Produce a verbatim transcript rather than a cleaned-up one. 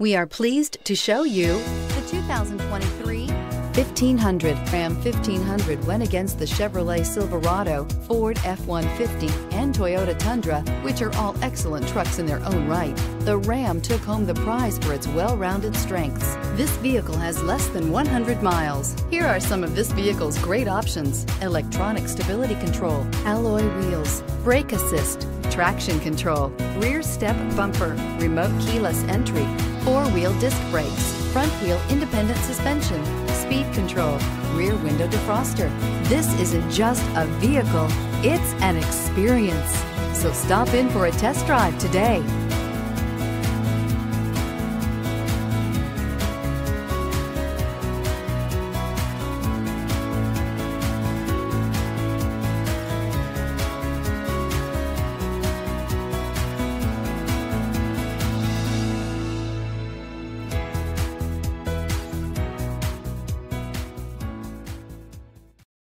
We are pleased to show you the two thousand twenty-three fifteen hundred. Ram fifteen hundred went against the Chevrolet Silverado, Ford F one fifty, and Toyota Tundra, which are all excellent trucks in their own right. The Ram took home the prize for its well-rounded strengths. This vehicle has less than one hundred miles. Here are some of this vehicle's great options: electronic stability control, alloy wheels, brake assist, traction control, rear step bumper, remote keyless entry, four-wheel disc brakes, front-wheel independent suspension, speed control, rear window defroster. This isn't just a vehicle, it's an experience. So stop in for a test drive today.